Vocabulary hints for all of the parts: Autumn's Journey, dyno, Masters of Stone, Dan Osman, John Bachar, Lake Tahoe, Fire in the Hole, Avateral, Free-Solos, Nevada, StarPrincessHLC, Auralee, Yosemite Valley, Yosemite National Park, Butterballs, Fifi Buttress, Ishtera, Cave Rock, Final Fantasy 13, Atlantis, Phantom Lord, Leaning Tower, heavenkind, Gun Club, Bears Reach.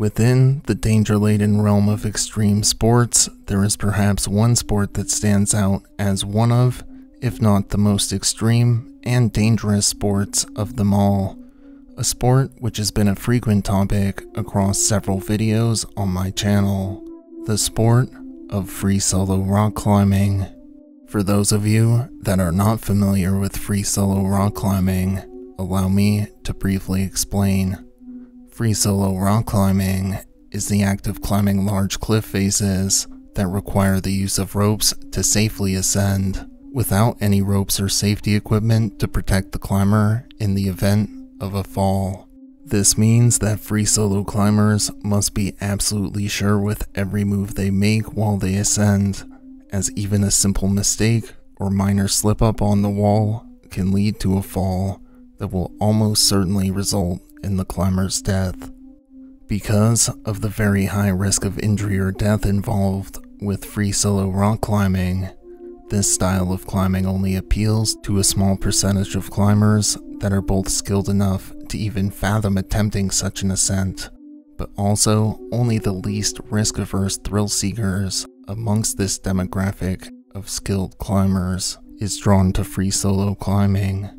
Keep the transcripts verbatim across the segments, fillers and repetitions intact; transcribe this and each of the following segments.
Within the danger-laden realm of extreme sports, there is perhaps one sport that stands out as one of, if not the most extreme and dangerous sports of them all. A sport which has been a frequent topic across several videos on my channel. The sport of free solo rock climbing. For those of you that are not familiar with free solo rock climbing, allow me to briefly explain. Free solo rock climbing is the act of climbing large cliff faces that require the use of ropes to safely ascend, without any ropes or safety equipment to protect the climber in the event of a fall. This means that free solo climbers must be absolutely sure with every move they make while they ascend, as even a simple mistake or minor slip-up on the wall can lead to a fall that will almost certainly result in the climber's death. Because of the very high risk of injury or death involved with free solo rock climbing, this style of climbing only appeals to a small percentage of climbers that are both skilled enough to even fathom attempting such an ascent, but also only the least risk-averse thrill seekers amongst this demographic of skilled climbers is drawn to free solo climbing.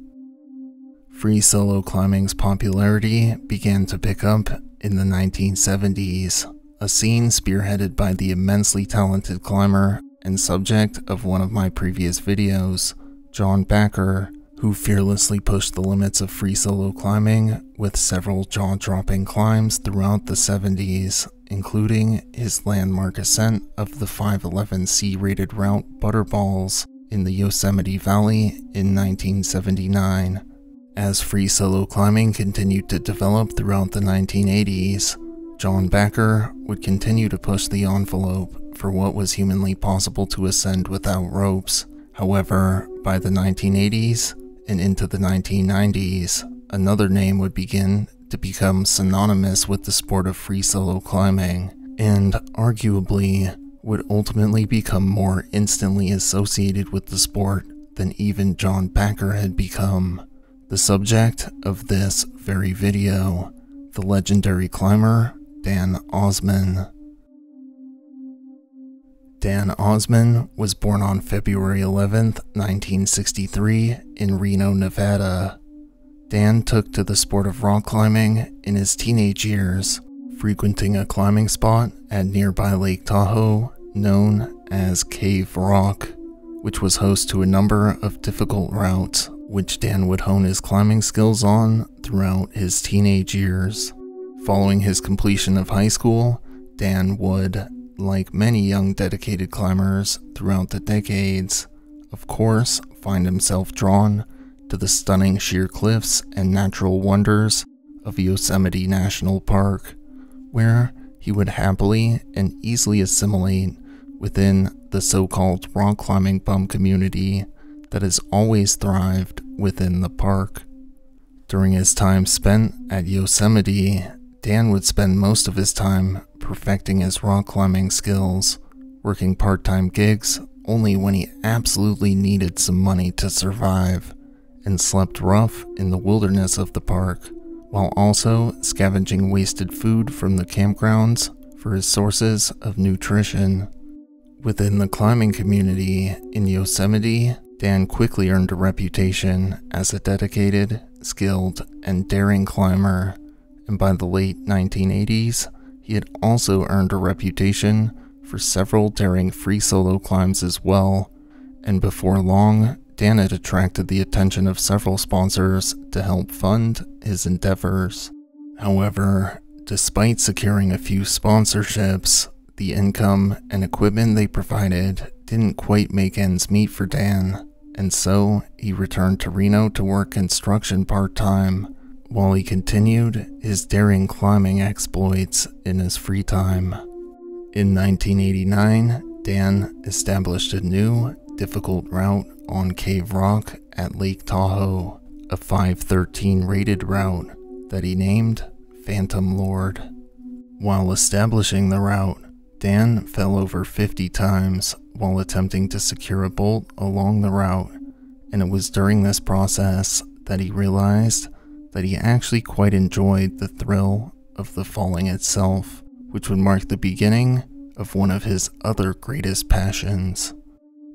Free solo climbing's popularity began to pick up in the nineteen seventies, a scene spearheaded by the immensely talented climber and subject of one of my previous videos, John Bachar, who fearlessly pushed the limits of free solo climbing with several jaw-dropping climbs throughout the seventies, including his landmark ascent of the five eleven C rated route Butterballs in the Yosemite Valley in nineteen seventy-nine. As free solo climbing continued to develop throughout the nineteen eighties, John Bachar would continue to push the envelope for what was humanly possible to ascend without ropes. However, by the nineteen eighties and into the nineteen nineties, another name would begin to become synonymous with the sport of free solo climbing, and arguably would ultimately become more instantly associated with the sport than even John Bachar had become. The subject of this very video, the legendary climber Dan Osman. Dan Osman was born on February eleventh, nineteen sixty-three in Reno, Nevada. Dan took to the sport of rock climbing in his teenage years, frequenting a climbing spot at nearby Lake Tahoe known as Cave Rock, which was host to a number of difficult routes, which Dan would hone his climbing skills on throughout his teenage years. Following his completion of high school, Dan would, like many young dedicated climbers throughout the decades, of course, find himself drawn to the stunning sheer cliffs and natural wonders of Yosemite National Park, where he would happily and easily assimilate within the so-called rock climbing bum community that has always thrived within the park. During his time spent at Yosemite, Dan would spend most of his time perfecting his rock climbing skills, working part-time gigs only when he absolutely needed some money to survive, and slept rough in the wilderness of the park, while also scavenging wasted food from the campgrounds for his sources of nutrition. Within the climbing community in Yosemite, Dan quickly earned a reputation as a dedicated, skilled, and daring climber, and by the late nineteen eighties, he had also earned a reputation for several daring free solo climbs as well, and before long, Dan had attracted the attention of several sponsors to help fund his endeavors. However, despite securing a few sponsorships, the income and equipment they provided didn't quite make ends meet for Dan, and so he returned to Reno to work construction part-time, while he continued his daring climbing exploits in his free time. In nineteen eighty-nine, Dan established a new, difficult route on Cave Rock at Lake Tahoe, a five thirteen rated route that he named Phantom Lord. While establishing the route, Dan fell over fifty times while attempting to secure a bolt along the route, and it was during this process that he realized that he actually quite enjoyed the thrill of the falling itself, which would mark the beginning of one of his other greatest passions.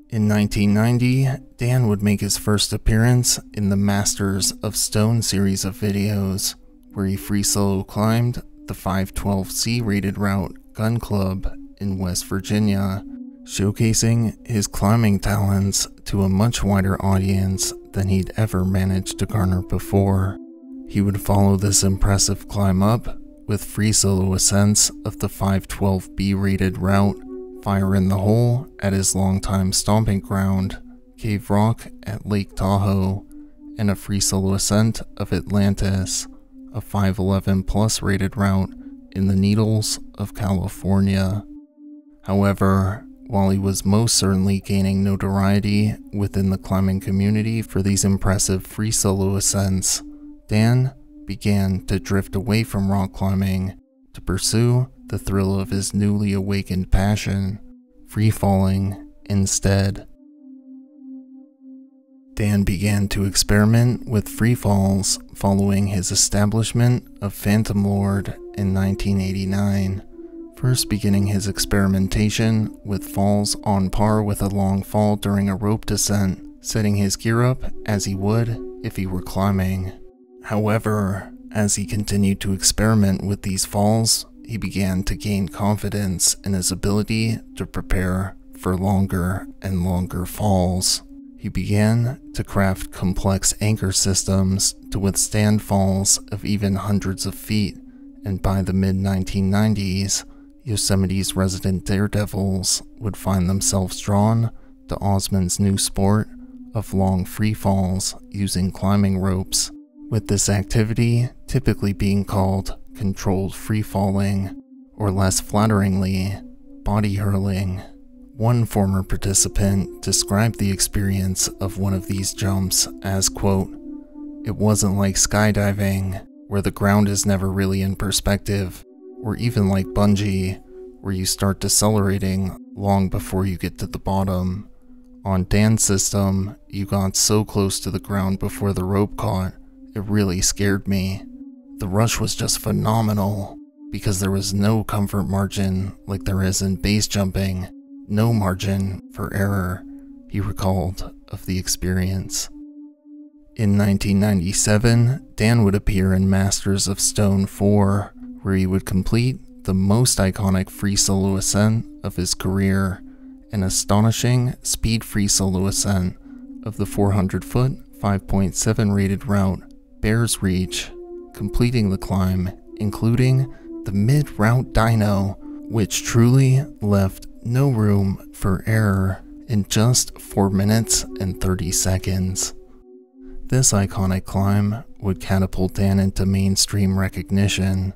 In nineteen ninety, Dan would make his first appearance in the Masters of Stone series of videos, where he free solo climbed the five twelve C rated route Gun Club in West Virginia, showcasing his climbing talents to a much wider audience than he'd ever managed to garner before. He would follow this impressive climb up with free solo ascents of the five twelve B rated route Fire in the Hole at his longtime stomping ground, Cave Rock at Lake Tahoe, and a free solo ascent of Atlantis, a five eleven plus rated route in the Needles of California. However, while he was most certainly gaining notoriety within the climbing community for these impressive free solo ascents, Dan began to drift away from rock climbing to pursue the thrill of his newly awakened passion, free-falling instead. Dan began to experiment with free falls following his establishment of Phantom Lord in nineteen eighty-nine, first beginning his experimentation with falls on par with a long fall during a rope descent, setting his gear up as he would if he were climbing. However, as he continued to experiment with these falls, he began to gain confidence in his ability to prepare for longer and longer falls. He began to craft complex anchor systems to withstand falls of even hundreds of feet, and by the mid nineteen nineties, Yosemite's resident daredevils would find themselves drawn to Osman's new sport of long free falls using climbing ropes, with this activity typically being called controlled free-falling, or less flatteringly, body hurling. One former participant described the experience of one of these jumps as, quote, "It wasn't like skydiving, where the ground is never really in perspective, or even like bungee, where you start decelerating long before you get to the bottom. On Dan's system, you got so close to the ground before the rope caught, it really scared me. The rush was just phenomenal, because there was no comfort margin like there is in base jumping, no margin for error," he recalled of the experience. In nineteen ninety-seven, Dan would appear in Masters of Stone four, where he would complete the most iconic free solo ascent of his career, an astonishing speed free solo ascent of the four hundred foot, five point seven rated route Bears Reach, completing the climb, including the mid-route dyno, which truly left no room for error in just four minutes and thirty seconds. This iconic climb would catapult Dan into mainstream recognition,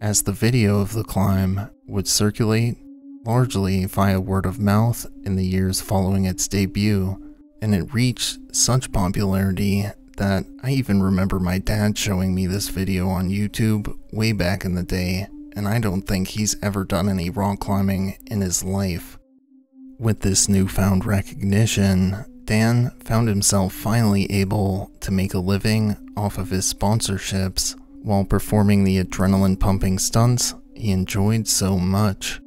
as the video of the climb would circulate largely via word of mouth in the years following its debut, and it reached such popularity that I even remember my dad showing me this video on YouTube way back in the day, and I don't think he's ever done any rock climbing in his life. With this newfound recognition, Dan found himself finally able to make a living off of his sponsorships while performing the adrenaline-pumping stunts he enjoyed so much.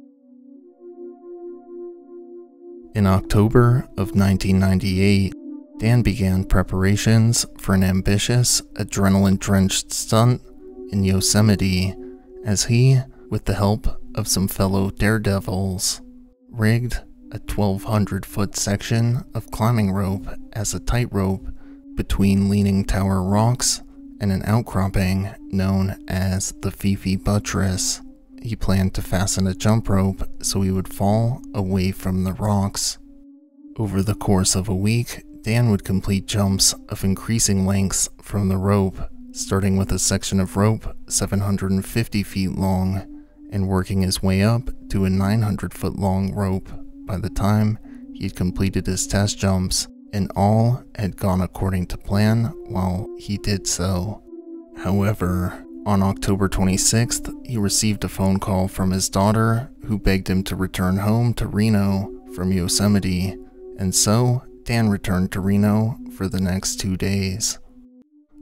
In October of nineteen ninety-eight, Dan began preparations for an ambitious, adrenaline-drenched stunt in Yosemite as he, with the help of some fellow daredevils, rigged a twelve hundred foot section of climbing rope as a tightrope between Leaning Tower rocks and an outcropping known as the Fifi Buttress. He planned to fasten a jump rope so he would fall away from the rocks. Over the course of a week, Dan would complete jumps of increasing lengths from the rope, starting with a section of rope seven hundred fifty feet long and working his way up to a nine hundred foot long rope by the time he had completed his test jumps, and all had gone according to plan while he did so. However, on October twenty-sixth, he received a phone call from his daughter who begged him to return home to Reno from Yosemite, and so Dan returned to Reno for the next two days.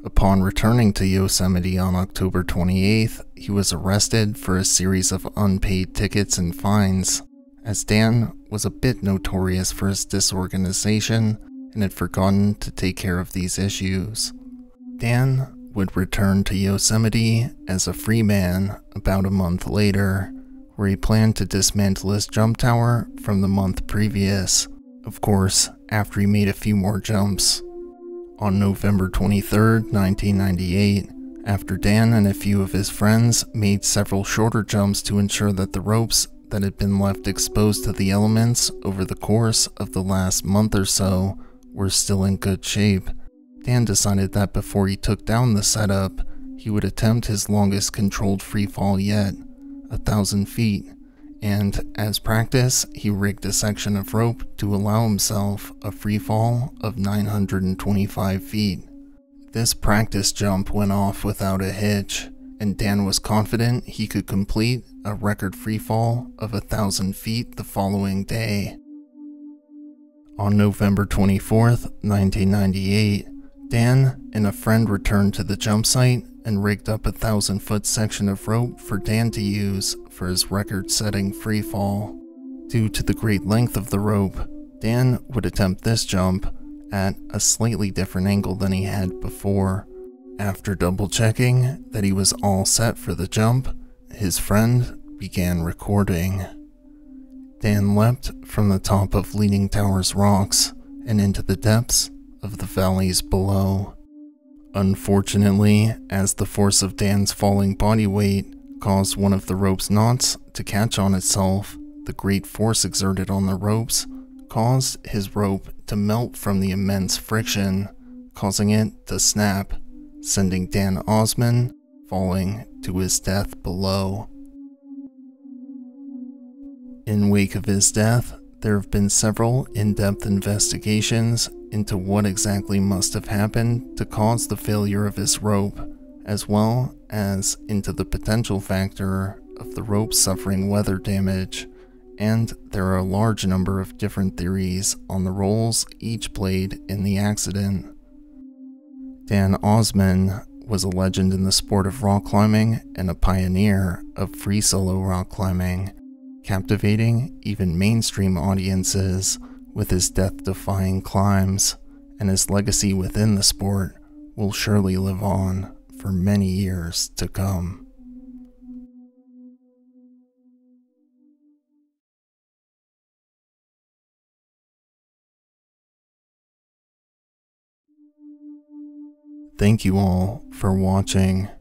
Upon returning to Yosemite on October twenty-eighth, he was arrested for a series of unpaid tickets and fines, as Dan was a bit notorious for his disorganization and had forgotten to take care of these issues. Dan would return to Yosemite as a free man about a month later, where he planned to dismantle his jump tower from the month previous, of course, after he made a few more jumps. On November twenty-third, nineteen ninety-eight, after Dan and a few of his friends made several shorter jumps to ensure that the ropes that had been left exposed to the elements over the course of the last month or so were still in good shape, Dan decided that before he took down the setup, he would attempt his longest controlled free fall yet, a thousand feet, and, as practice, he rigged a section of rope to allow himself a free fall of nine hundred twenty-five feet. This practice jump went off without a hitch, and Dan was confident he could complete a record free fall of a thousand feet the following day. On November twenty-fourth, nineteen ninety-eight, Dan and a friend returned to the jump site and rigged up a thousand foot section of rope for Dan to use for his record setting free fall. Due to the great length of the rope, Dan would attempt this jump at a slightly different angle than he had before. After double checking that he was all set for the jump, his friend began recording. Dan leapt from the top of Leaning Tower's rocks and into the depths of the valleys below. Unfortunately, as the force of Dan's falling body weight caused one of the rope's knots to catch on itself, the great force exerted on the ropes caused his rope to melt from the immense friction, causing it to snap, sending Dan Osman falling to his death below. In wake of his death, there have been several in-depth investigations into what exactly must have happened to cause the failure of his rope, as well as into the potential factor of the rope suffering weather damage, and there are a large number of different theories on the roles each played in the accident. Dan Osman was a legend in the sport of rock climbing and a pioneer of free solo rock climbing, captivating even mainstream audiences with his death-defying climbs, and his legacy within the sport will surely live on for many years to come. Thank you all for watching.